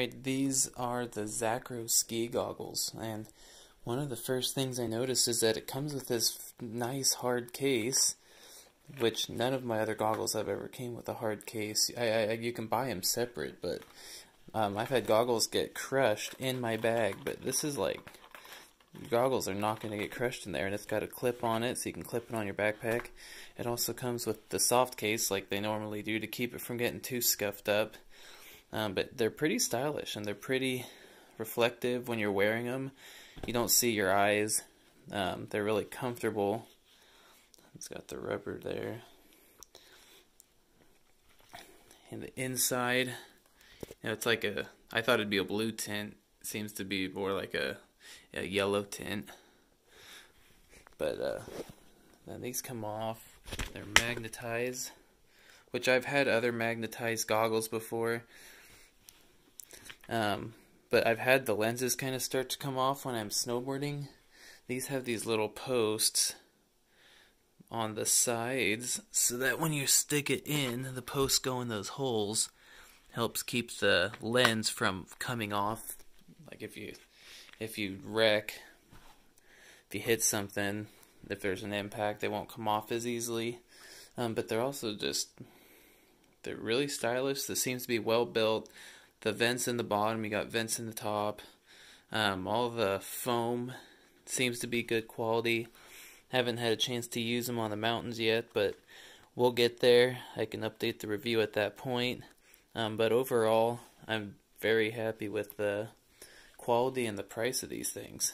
Alright, these are the Zacro Ski Goggles, and one of the first things I noticed is that it comes with this nice hard case, which none of my other goggles have ever came with a hard case. You can buy them separate, but I've had goggles get crushed in my bag, but this is like, goggles are not going to get crushed in there, and it's got a clip on it, so you can clip it on your backpack. It also comes with the soft case, like they normally do, to keep it from getting too scuffed up. But they're pretty stylish, and they're pretty reflective when you're wearing them. You don't see your eyes. They're really comfortable. It's got the rubber there. And the inside, you know, it's like a, I thought it'd be a blue tint. It seems to be more like a yellow tint. But then these come off. They're magnetized, which I've had other magnetized goggles before. But I've had the lenses kind of start to come off when I'm snowboarding. These have these little posts on the sides so that when you stick it in, the posts go in those holes. Helps keep the lens from coming off. Like if you wreck, if you hit something, if there's an impact, they won't come off as easily. But they're also just, they're really stylish. This seems to be well built. The vents in the bottom, you got vents in the top. All the foam seems to be good quality. Haven't had a chance to use them on the mountains yet, but we'll get there. I can update the review at that point. But overall, I'm very happy with the quality and the price of these things.